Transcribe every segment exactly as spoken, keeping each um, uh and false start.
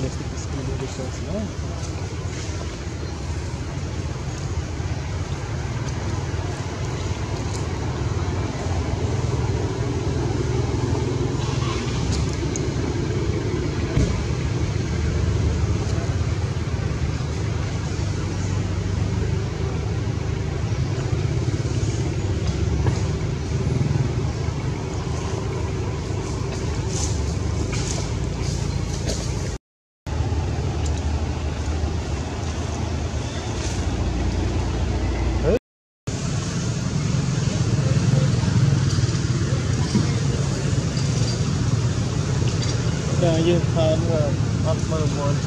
que deve ter que se prender do céu, senão... No, you can uh, upload one.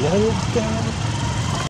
Low down. Thank you.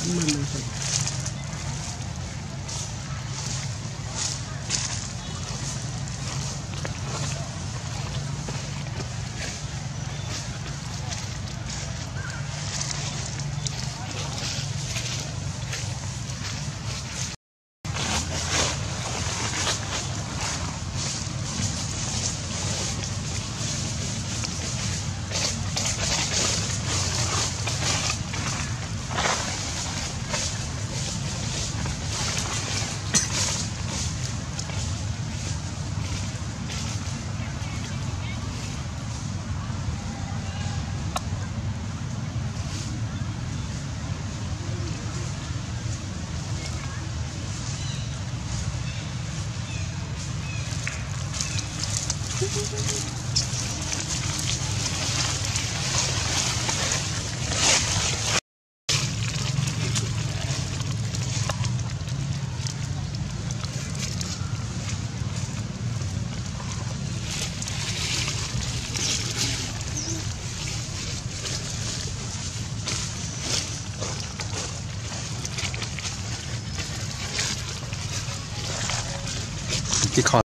uma manta. Because